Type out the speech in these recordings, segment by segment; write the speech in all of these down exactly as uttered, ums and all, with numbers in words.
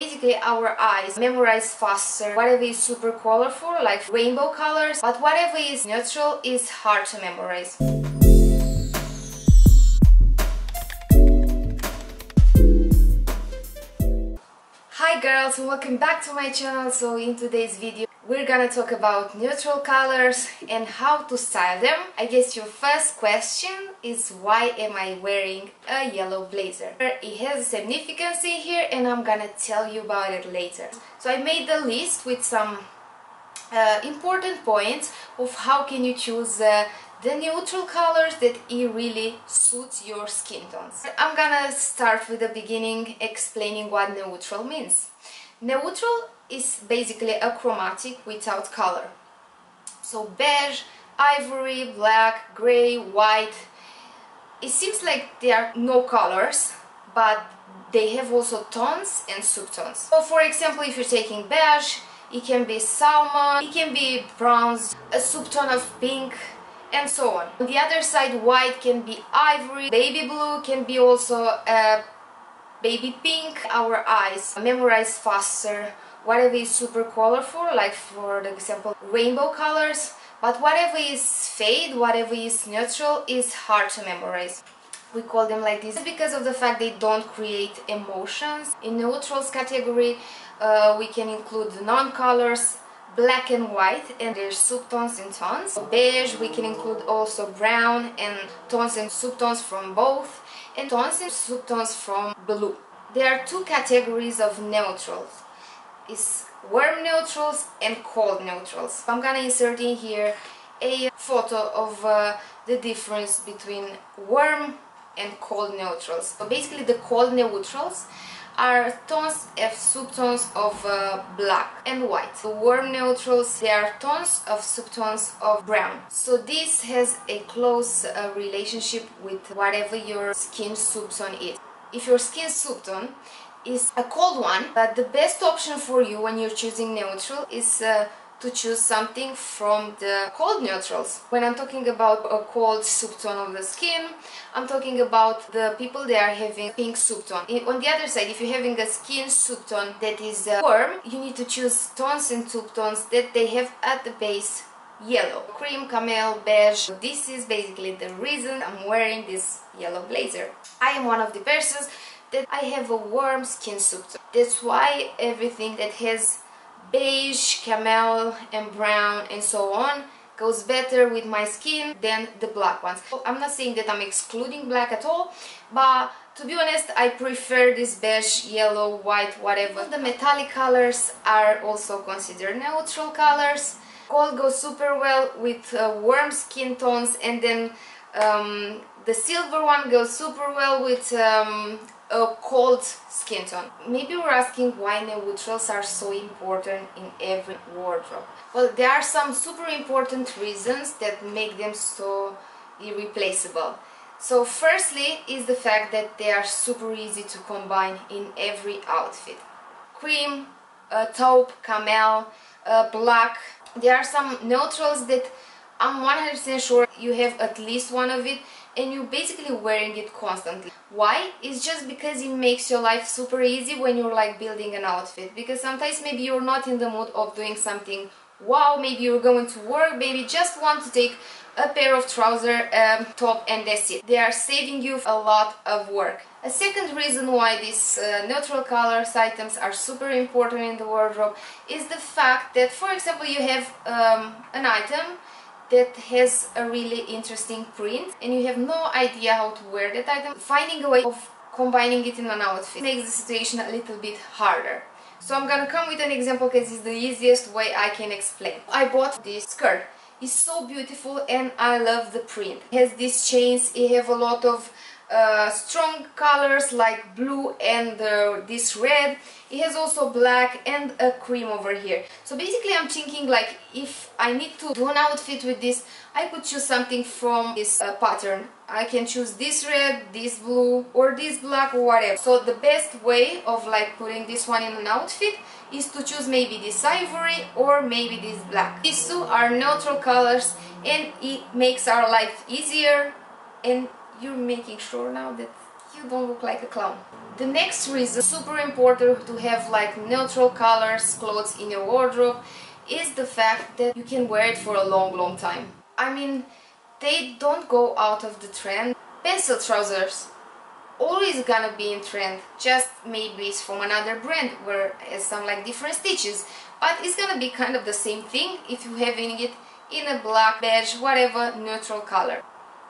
Basically, our eyes memorize faster whatever is super colorful, like rainbow colors, but whatever is neutral is hard to memorize. Hi girls, and welcome back to my channel. So in today's video we're gonna talk about neutral colors and how to style them. I guess your first question is, why am I wearing a yellow blazer? It has a significance in here and I'm gonna tell you about it later. So I made a list with some uh, important points of how can you choose uh, the neutral colors that it really suits your skin tones. I'm gonna start with the beginning, explaining what neutral means. Neutral is basically a chromatic without color. So beige, ivory, black, grey, white. It seems like there are no colors, but they have also tones and subtones. So for example, if you're taking beige, it can be salmon, it can be bronze, a subtone of pink, and so on. On the other side, white can be ivory, baby blue can be also a baby pink. Our eyes memorize faster whatever is super colorful, like for example rainbow colors, but whatever is fade, whatever is neutral is hard to memorize. We call them like this because of the fact they don't create emotions. In neutrals category uh, we can include non-colors, black and white, and their subtones and tones. For beige we can include also brown and tones and subtones from both, and tones and subtones from blue. There are two categories of neutrals. It's warm neutrals and cold neutrals. I'm gonna insert in here a photo of uh, the difference between warm and cold neutrals. So basically the cold neutrals are tones of subtones of uh, black and white. The warm neutrals, they are tones of subtones of brown. So this has a close uh, relationship with whatever your skin subtone is. If your skin subtone is a cold one, but the best option for you when you're choosing neutral is uh, to choose something from the cold neutrals. When I'm talking about a cold subtone of the skin, I'm talking about the people that are having pink subtone. On the other side, if you're having a skin subtone that is uh, warm, you need to choose tones and subtones that they have at the base yellow. Cream, camel, beige. So this is basically the reason I'm wearing this yellow blazer. I am one of the persons that I have a warm skin subtone. That's why everything that has beige, camel and brown and so on goes better with my skin than the black ones. I'm not saying that I'm excluding black at all, but to be honest, I prefer this beige, yellow, white, whatever. The metallic colors are also considered neutral colors. Gold goes super well with uh, warm skin tones, and then um, the silver one goes super well with um, a cold skin tone. Maybe we're asking why neutrals are so important in every wardrobe. Well, there are some super important reasons that make them so irreplaceable. So firstly is the fact that they are super easy to combine in every outfit. Cream, uh, taupe, camel, uh, black. There are some neutrals that I'm one hundred percent sure you have at least one of it, and you're basically wearing it constantly. Why? It's just because it makes your life super easy when you're like building an outfit, because sometimes maybe you're not in the mood of doing something wow, maybe you're going to work, maybe just want to take a pair of trousers, um, top, and that's it. They are saving you a lot of work. A second reason why these uh, neutral colors items are super important in the wardrobe is the fact that, for example, you have um, an item that has a really interesting print and you have no idea how to wear that item. Finding a way of combining it in an outfit makes the situation a little bit harder. So I'm gonna come with an example because it's the easiest way I can explain. I bought this skirt. It's so beautiful and I love the print. It has these chains, it has a lot of uh, strong colors like blue and uh, this red. It has also black and a cream over here. So basically I'm thinking like, if I need to do an outfit with this, I could choose something from this uh, pattern. I can choose this red, this blue, or this black, or whatever. So the best way of like putting this one in an outfit is to choose maybe this ivory or maybe this black. These two are neutral colors and it makes our life easier, and you're making sure now that you don't look like a clown. The next reason, super important to have like neutral colors, clothes in your wardrobe, is the fact that you can wear it for a long, long time. I mean, they don't go out of the trend. Pencil trousers, always gonna be in trend, just maybe it's from another brand where it has some like different stitches, but it's gonna be kind of the same thing if you're having it in a black, beige, whatever neutral color.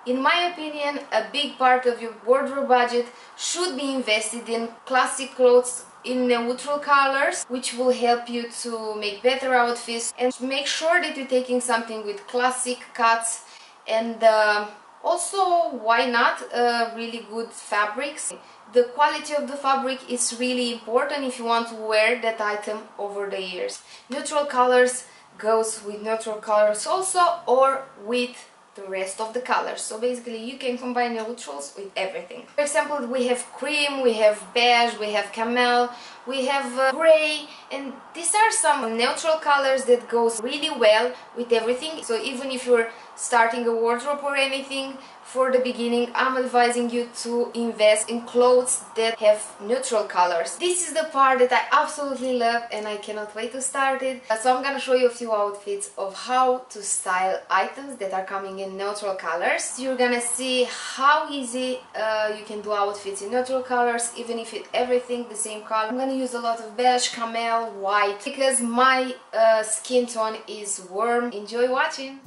In my opinion, a big part of your wardrobe budget should be invested in classic clothes in neutral colors, which will help you to make better outfits, and make sure that you're taking something with classic cuts, and uh, also, why not uh, really good fabrics. The quality of the fabric is really important if you want to wear that item over the years. Neutral colors goes with neutral colors also, or with the rest of the colors. So basically you can combine neutrals with everything. For example, we have cream, we have beige, we have camel, we have uh, grey, and these are some neutral colors that goes really well with everything. So even if you're starting a wardrobe or anything, for the beginning I'm advising you to invest in clothes that have neutral colors. This is the part that I absolutely love and I cannot wait to start it. So I'm gonna show you a few outfits of how to style items that are coming in neutral colors. You're gonna see how easy uh, you can do outfits in neutral colors, even if it everything the same color. I'm gonna use a lot of beige, camel, white, because my uh, skin tone is warm. Enjoy watching!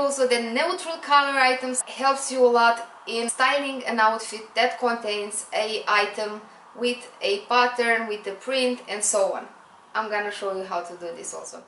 Also, the neutral color items helps you a lot in styling an outfit that contains a item with a pattern, with a print, and so on. I'm gonna show you how to do this also.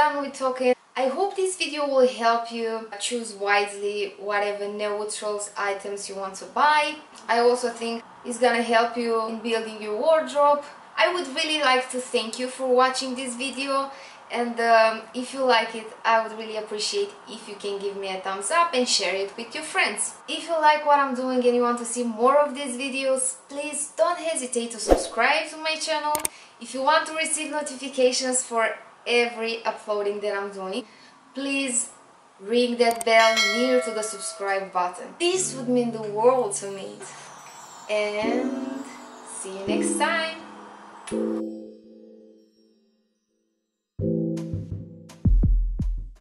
done with talking. I hope this video will help you choose wisely whatever neutrals items you want to buy. I also think it's gonna help you in building your wardrobe. I would really like to thank you for watching this video, and um, if you like it, I would really appreciate if you can give me a thumbs up and share it with your friends. If you like what I'm doing and you want to see more of these videos, please don't hesitate to subscribe to my channel. If you want to receive notifications for every uploading that I'm doing, please ring that bell near to the subscribe button. This would mean the world to me. And see you next time!